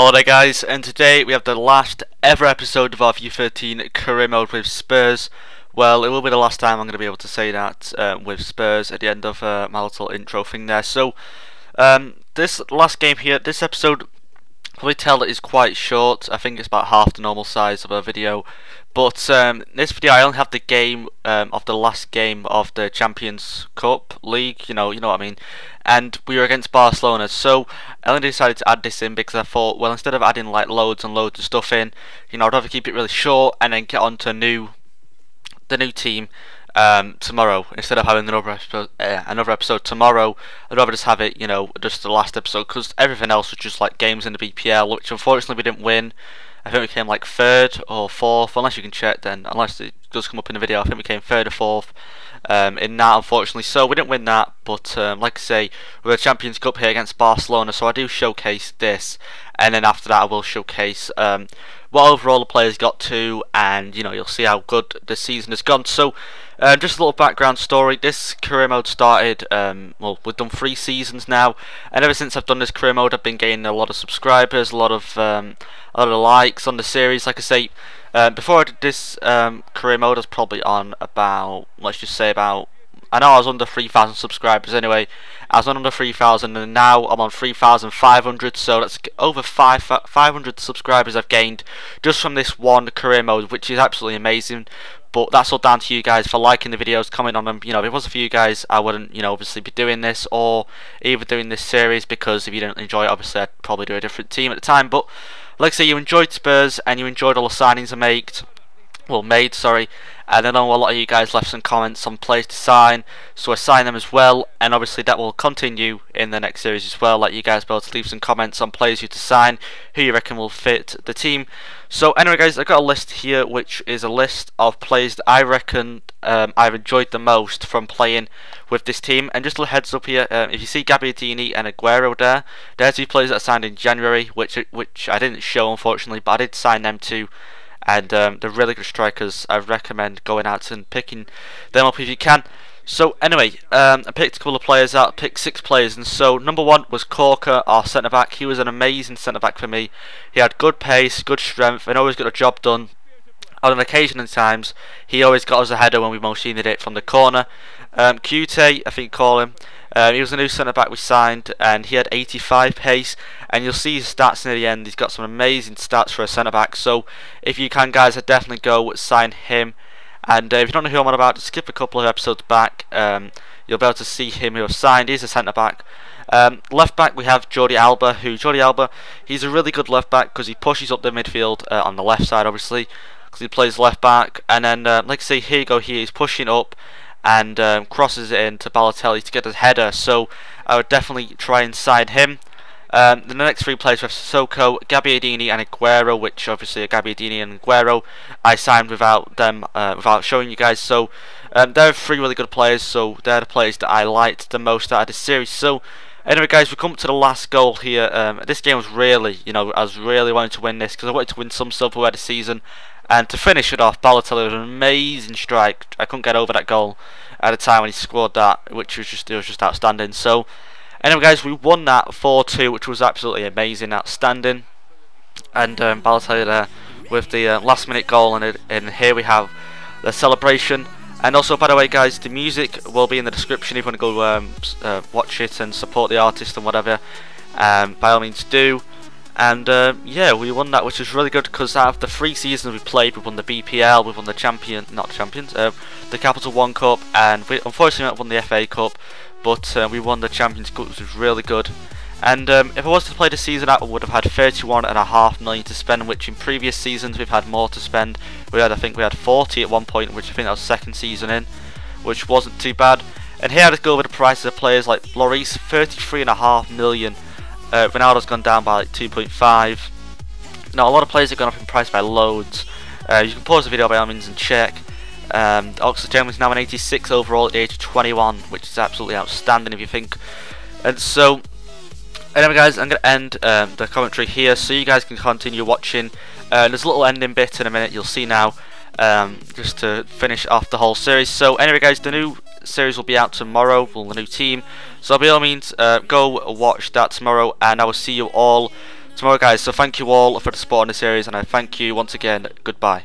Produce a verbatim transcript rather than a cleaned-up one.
Hello there guys, and today we have the last ever episode of our FIFA thirteen career mode with Spurs. Well, it will be the last time I'm going to be able to say that uh, with Spurs at the end of uh, my little intro thing there. So, um, this last game here, this episode, probably tell that is quite short. I think it's about half the normal size of a video. But um, this video, I only have the game um, of the last game of the Champions Cup League. You know, you know what I mean. And we were against Barcelona, so I only decided to add this in because I thought, well, instead of adding like loads and loads of stuff in, you know, I'd rather keep it really short and then get on to new, the new team um, tomorrow instead of having another episode, uh, another episode tomorrow. I'd rather just have it, you know, just the last episode, because everything else was just like games in the B P L, which unfortunately we didn't win. I think we came like third or fourth, unless you can check then, unless it does come up in the video. I think we came third or fourth um, in that, unfortunately, so we didn't win that. But um, like I say, we're the Champions Cup here against Barcelona, so I do showcase this, and then after that I will showcase um, what overall the players got to, and you know, you'll see how good the season has gone. So um, just a little background story, this career mode started, um, well, we've done three seasons now, and ever since I've done this career mode I've been gaining a lot of subscribers, a lot of um, a lot of likes on the series. Like I say, uh, before I did this um, career mode I was probably on about, let's just say about, I know I was under three thousand subscribers anyway. I was on under three thousand, and now I'm on three thousand five hundred, so that's over five hundred subscribers I've gained just from this one career mode, which is absolutely amazing. But that's all down to you guys for liking the videos, comment on them. You know, if it wasn't for you guys, I wouldn't, you know, obviously be doing this or even doing this series, because if you don't enjoy it, obviously I'd probably do a different team at the time. But like I say, you enjoyed Spurs and you enjoyed all the signings I made. Well, made, sorry, and I know a lot of you guys left some comments on players to sign, so I sign them as well, and obviously that will continue in the next series as well. Like, you guys be able to leave some comments on players you to sign, who you reckon will fit the team. So anyway guys, I've got a list here which is a list of players that I reckon um, I've enjoyed the most from playing with this team. And just a little heads up here, um, if you see Gabbiadini and Aguero there, they're two players that I signed in January, which, which I didn't show unfortunately, but I did sign them too. And um, they're really good strikers. I recommend going out and picking them up if you can. So anyway, um, I picked a couple of players out. I picked six players, and so number one was Corker, our centre-back. He was an amazing centre-back for me. He had good pace, good strength, and always got a job done. On an occasion and times, he always got us a header when we most needed it from the corner. Um, Q T, I think you call him. Um, he was a new centre-back we signed, and he had eighty-five pace, and you'll see his stats near the end. He's got some amazing stats for a centre-back, so if you can guys, I'd definitely go sign him. And uh, if you don't know who I'm on about, skip a couple of episodes back, um, you'll be able to see him who I've signed. He's a centre-back. Um, left back we have Jordi Alba, who Jordi Alba, he's a really good left back because he pushes up the midfield uh, on the left side obviously, because he plays left back, and then uh, like I say, here you go, here he's pushing up and um, crosses it in to Balotelli to get a header, so I would definitely try and sign him. Um, the next three players were Sissoko, Gabbiadini and Aguero, which obviously Gabbiadini and Aguero I signed without them, uh, without showing you guys, so um, they're three really good players, so they're the players that I liked the most out of this series. So anyway guys, we come to the last goal here. Um, this game was really, you know, I was really wanting to win this because I wanted to win some silverware this season. And to finish it off, Balotelli was an amazing strike. I couldn't get over that goal at the time when he scored that, which was just, it was just outstanding. So anyway guys, we won that four two, which was absolutely amazing, outstanding. And um, Balotelli there with the uh, last minute goal, and, it, and here we have the celebration. And also, by the way guys, the music will be in the description if you want to go um, uh, watch it and support the artist and whatever. Um, by all means do. And uh, yeah, we won that, which was really good because out of the three seasons we played, we won the B P L, we won the champion, not champions, uh, the Capital One Cup, and we unfortunately won the F A Cup, but uh, we won the Champions Cup, which was really good. And um, if I was to play the season out, I would have had thirty-one and a half million to spend, which in previous seasons we've had more to spend. We had, I think we had forty at one point, which I think that was second season in, which wasn't too bad. And here I just go over the prices of players like Lloris, thirty-three and a half million. Uh, Ronaldo's gone down by like two point five. Now a lot of players have gone up in price by loads. Uh, you can pause the video by all means and check. Um, Oxlade-Chamberlain's now an eighty-six overall at the age of twenty-one, which is absolutely outstanding if you think. And so, anyway guys, I'm going to end um, the commentary here so you guys can continue watching. Uh, there's a little ending bit in a minute, you'll see now, um, just to finish off the whole series. So anyway guys, the new series will be out tomorrow for the new team, so by all means uh, go watch that tomorrow, and I will see you all tomorrow, guys. So thank you all for the support on the series, and I thank you once again. Goodbye.